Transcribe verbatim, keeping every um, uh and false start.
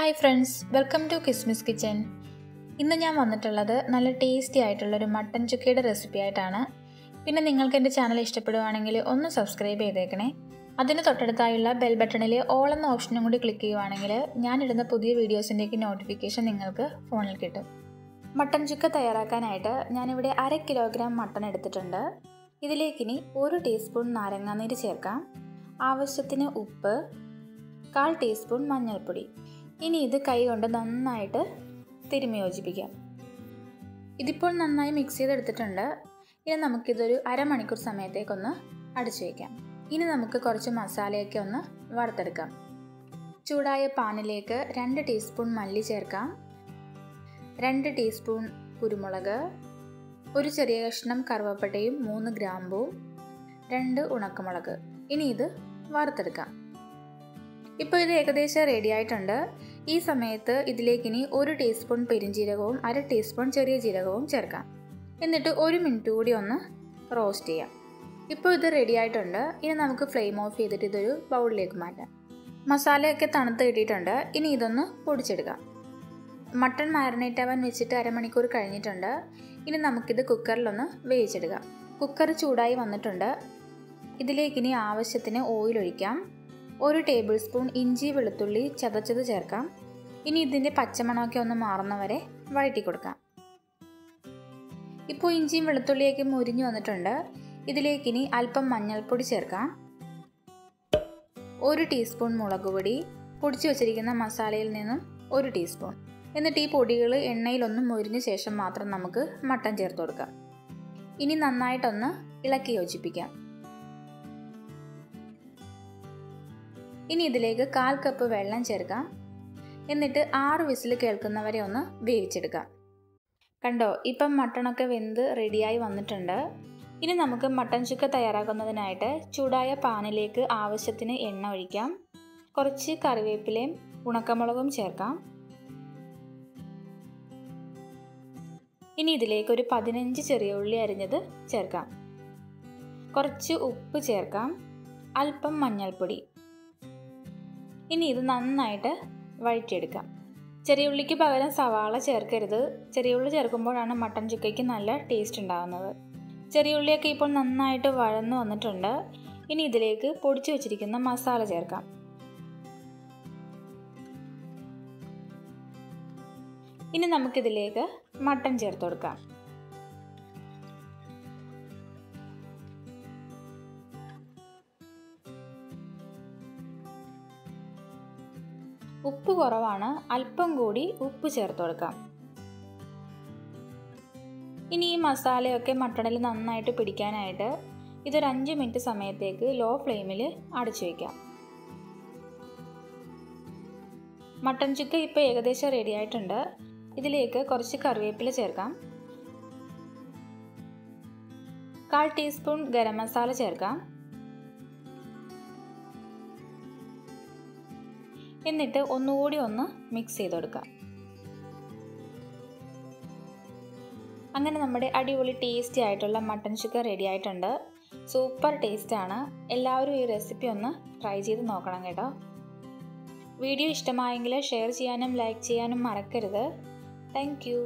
Hi friends, welcome to Kismis Kitchen. ഇന്ന് ഞാൻ വന്നിട്ടുള്ളത് നല്ല ടേസ്റ്റി ആയിട്ടുള്ള ഒരു മട്ടൻ ചുക്കയുടെ റെസിപ്പി ആയിട്ടാണ്. പിന്നെ നിങ്ങൾക്ക് എൻ്റെ ചാനൽ ഇഷ്ടപ്പെടുവാണെങ്കിൽ ഒന്ന് സബ്സ്ക്രൈബ് ചെയ്തേക്കണേ. അതിന് തൊട്ടടുത്തായുള്ള ബെൽ ബട്ടണിൽ ഓൾ എന്ന ഓപ്ഷനും കൂടി ക്ലിക്ക് ചെയ്യുവാണെങ്കിൽ ഞാൻ ഇടുന്ന പുതിയ വീഡിയോസിൻ്റെയൊക്കെ നോട്ടിഫിക്കേഷൻ നിങ്ങൾക്ക് ഫോണിൽ കിട്ടും. മട്ടൻ ചുക്ക തയ്യാറാക്കാനായിട്ട് ഞാനിവിടെ അര കിലോഗ്രാം മട്ടൺ എടുത്തിട്ടുണ്ട്. ഇതിലേക്കിനി ഒരു ടീസ്പൂൺ നാരങ്ങാനീര് ചേർക്കാം. ആവശ്യത്തിന് ഉപ്പ്, കാൽ ടീസ്പൂൺ മഞ്ഞൾപ്പൊടി. ഇനി ഇത് കൈകൊണ്ട് നന്നായിട്ട് തിരുമ്മി യോജിപ്പിക്കാം. ഇതിപ്പോൾ നന്നായി മിക്സ് ചെയ്തെടുത്തിട്ടുണ്ട്. ഇനി നമുക്കിതൊരു അരമണിക്കൂർ സമയത്തേക്കൊന്ന് അടച്ചു വയ്ക്കാം. ഇനി നമുക്ക് കുറച്ച് മസാലയൊക്കെ ഒന്ന് വറുത്തെടുക്കാം. ചൂടായ പാനിലേക്ക് രണ്ട് ടീസ്പൂൺ മല്ലി ചേർക്കാം, രണ്ട് ടീസ്പൂൺ കുരുമുളക്, ഒരു ചെറിയ കഷ്ണം കറുവപ്പട്ടയും മൂന്ന് ഗ്രാമ്പും, രണ്ട് ഉണക്കമുളക്. ഇനി ഇത് വറുത്തെടുക്കാം. ഇപ്പോൾ ഇത് ഏകദേശം റെഡി ആയിട്ടുണ്ട്. ഈ സമയത്ത് ഇതിലേക്കിനി ഒരു ടീസ്പൂൺ പെരിഞ്ജീരകവും അര ടീസ്പൂൺ ചെറിയ ജീരകവും ചേർക്കാം. എന്നിട്ട് ഒരു മിനിറ്റ് കൂടി ഒന്ന് റോസ്റ്റ് ചെയ്യാം. ഇപ്പോൾ ഇത് റെഡി ആയിട്ടുണ്ട്. ഇനി നമുക്ക് ഫ്ലെയിം ഓഫ് ചെയ്തിട്ട് ഇതൊരു ബൗളിലേക്ക് മാറ്റാം. മസാലയൊക്കെ തണുത്ത് കിട്ടിയിട്ടുണ്ട്. ഇനി ഇതൊന്ന് പൊടിച്ചെടുക്കാം. മട്ടൺ മാരിനേറ്റ് ആവാൻ വെച്ചിട്ട് അരമണിക്കൂർ കഴിഞ്ഞിട്ടുണ്ട്. ഇനി നമുക്കിത് കുക്കറിലൊന്ന് വേവിച്ചെടുക്കാം. കുക്കർ ചൂടായി വന്നിട്ടുണ്ട്. ഇതിലേക്കിനി ആവശ്യത്തിന് ഓയിലൊഴിക്കാം. ഒരു ടേബിൾ സ്പൂൺ ഇഞ്ചി വെളുത്തുള്ളി ചതച്ചത് ചേർക്കാം. ഇനി ഇതിൻ്റെ പച്ചമണമൊക്കെ ഒന്ന് മാറുന്നവരെ വഴറ്റി കൊടുക്കാം. ഇപ്പോൾ ഇഞ്ചിയും വെളുത്തുള്ളിയൊക്കെ മുരിഞ്ഞു വന്നിട്ടുണ്ട്. ഇതിലേക്കിനി അല്പം മഞ്ഞൾപ്പൊടി ചേർക്കാം. ഒരു ടീസ്പൂൺ മുളക് പൊടി, പൊടിച്ചു വച്ചിരിക്കുന്ന മസാലയിൽ നിന്നും ഒരു ടീസ്പൂൺ. എന്നിട്ട് ഈ പൊടികൾ എണ്ണയിലൊന്നും മുരിഞ്ഞ ശേഷം മാത്രം നമുക്ക് മട്ടൺ ചേർത്ത് കൊടുക്കാം. ഇനി നന്നായിട്ടൊന്ന് ഇളക്കി യോജിപ്പിക്കാം. ഇനി ഇതിലേക്ക് കാൽ കപ്പ് വെള്ളം ചേർക്കാം. എന്നിട്ട് ആറ് വിസിൽ കേൾക്കുന്നവരെ ഒന്ന് വേവിച്ചെടുക്കാം. കണ്ടോ, ഇപ്പം മട്ടണൊക്കെ വെന്ത് റെഡിയായി വന്നിട്ടുണ്ട്. ഇനി നമുക്ക് മട്ടൻ ചുക്ക തയ്യാറാക്കുന്നതിനായിട്ട് ചൂടായ പാനിലേക്ക് ആവശ്യത്തിന് എണ്ണ ഒഴിക്കാം. കുറച്ച് കറിവേപ്പിലയും ഉണക്കമുളകും ചേർക്കാം. ഇനി ഇതിലേക്ക് ഒരു പതിനഞ്ച് ചെറിയ ഉള്ളി അരിഞ്ഞത് ചേർക്കാം. കുറച്ച് ഉപ്പ് ചേർക്കാം, അല്പം മഞ്ഞൾപ്പൊടി. ഇനി ഇത് നന്നായിട്ട് വഴറ്റിയെടുക്കാം. ചെറിയ ഉള്ളിക്ക് പകരം സവാള ചേർക്കരുത്. ചെറിയ ഉള്ളി ചേർക്കുമ്പോഴാണ് മട്ടൻ ചുക്കയ്ക്ക് നല്ല ടേസ്റ്റ് ഉണ്ടാകുന്നത്. ചെറിയ ഉള്ളിയൊക്കെ ഇപ്പോൾ നന്നായിട്ട് വഴന്നു വന്നിട്ടുണ്ട്. ഇനി ഇതിലേക്ക് പൊടിച്ചു വച്ചിരിക്കുന്ന മസാല ചേർക്കാം. ഇനി നമുക്കിതിലേക്ക് മട്ടൻ ചേർത്ത് കൊടുക്കാം. ഉപ്പ് കുറവാണ്, അല്പം കൂടി ഉപ്പ് ചേർത്ത് കൊടുക്കാം. ഇനി ഈ മസാലയൊക്കെ മട്ടണിൽ നന്നായിട്ട് പിടിക്കാനായിട്ട് ഇതൊരു അഞ്ച് മിനിറ്റ് സമയത്തേക്ക് ലോ ഫ്ലെയിമിൽ അടച്ചു വയ്ക്കാം. മട്ടൺ ചുക്ക ഇപ്പോൾ ഏകദേശം റെഡി ആയിട്ടുണ്ട്. ഇതിലേക്ക് കുറച്ച് കറിവേപ്പില ചേർക്കാം. കാൽ ടീസ്പൂൺ ഗരം മസാല ചേർക്കാം. എന്നിട്ട് ഒന്നുകൂടി ഒന്ന് മിക്സ് ചെയ്ത് കൊടുക്കാം. അങ്ങനെ നമ്മുടെ അടിപൊളി ടേസ്റ്റി ആയിട്ടുള്ള മട്ടൺ ചുക്ക റെഡി ആയിട്ടുണ്ട്. സൂപ്പർ ടേസ്റ്റാണ്. എല്ലാവരും ഈ റെസിപ്പി ഒന്ന് ട്രൈ ചെയ്ത് നോക്കണം കേട്ടോ. വീഡിയോ ഇഷ്ടമായെങ്കിൽ ഷെയർ ചെയ്യാനും ലൈക്ക് ചെയ്യാനും മറക്കരുത്. Thank U.